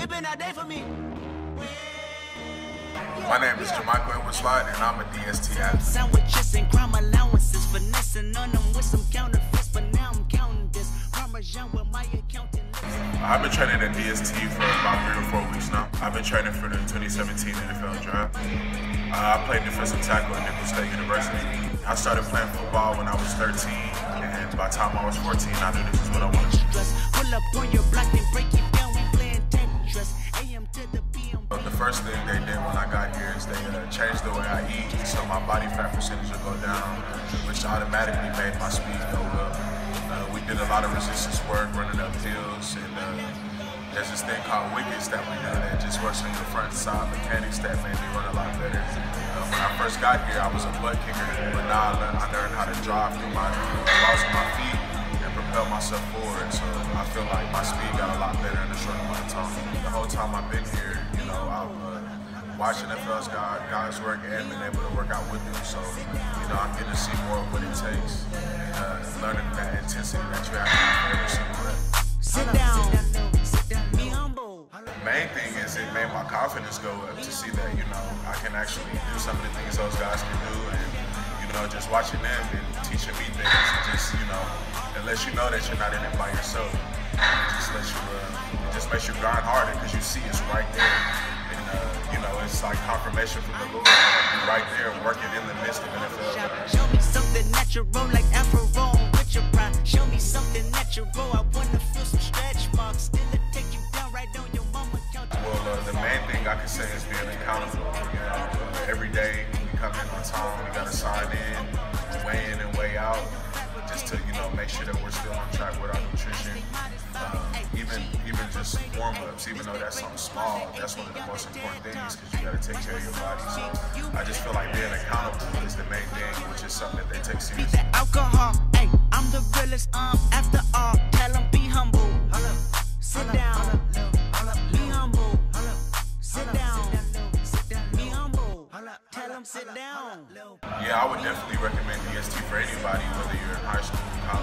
It been a day for me. My name is Ja'Michael Edwards-Lott, and I'm a DST athlete. Sandwiches and crime allowances, finessing on them with some counterfeits, but now I'm counting this. Parmesan with my accountant. I've been training at DST for about 3 or 4 weeks now. I've been training for the 2017 NFL Draft. I played defensive tackle at Nicholls State University. I started playing football when I was 13, and by the time I was 14, I knew this is what I wanted to do. But the first thing they did when I got here is they changed the way I eat, so my body fat percentage would go down, which automatically made my speed go up. We did a lot of resistance work, running up hills, and there's this thing called wickets that we do that just works on your front side mechanics that made me run a lot better. When I first got here, I was a butt kicker, but now I learned how to drive through my balls with my feet and propel myself forward. So I feel like my speed got a lot better in a short amount of time. The whole time I've been here, you know, I've watched NFL's guys work and been able to work out with them. So, you know, I'm getting to see more of what it takes and learning that intensity that you have to have every single day. Sit down. Main thing is it made my confidence go up to see that, you know, I can actually do some of the things those guys can do, and, you know, just watching them and teaching me things, it just, you know, it lets you know that you're not in it by yourself. It just lets you, it just makes you grind harder because you see it's right there, and, you know, it's like confirmation from the Lord, like you're right there working in the midst of NFL. Show me something natural like Afro with your pride. Show me something natural, I want to feel some stretch marks. The main thing I can say is being accountable. You know, every day we come in on time, we gotta sign in, weigh in and weigh out, just to, you know, make sure that we're still on track with our nutrition. Even just warm-ups, even though that's something small, that's one of the most important things because you gotta take care of your body. So I just feel like being accountable is the main thing, which is something that they take seriously. Alcohol, hey, I'm the realest. After all, tell them be humble. Sit down. Yeah, I would definitely recommend DST for anybody, whether you're in high school, college.